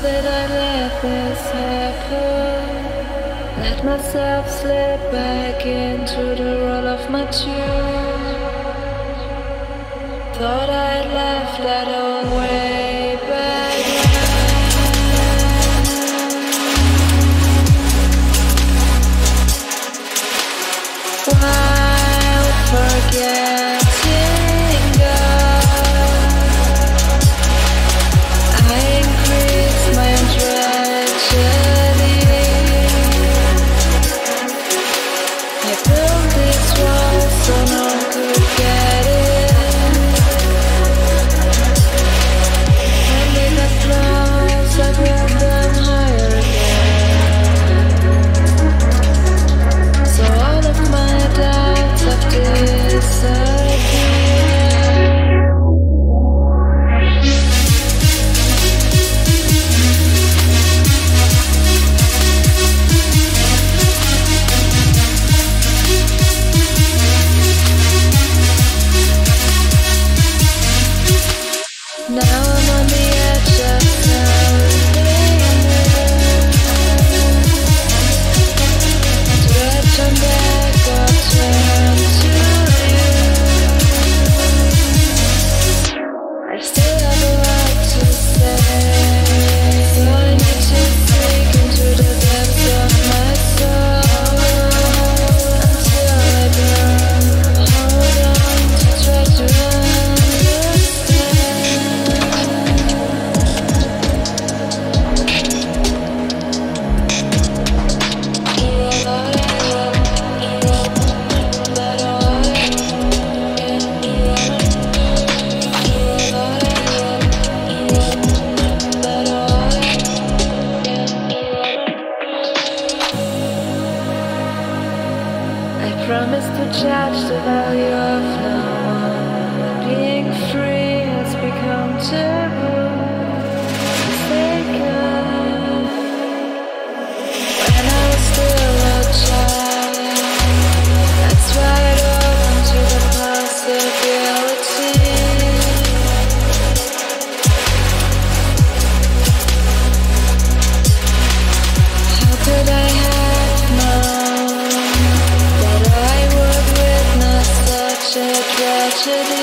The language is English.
that I let this happen. Let myself slip back into the roll of my tune. Thought I'd left that old way back. While forgetting God, I increase my own tragedy. I built this wall so no one could get it. I promise to judge the value of no one. Being free has become taboo, mistaken. When I was still a child, that's why I'd open to the possibility. How could I have known that I would witness such a tragedy?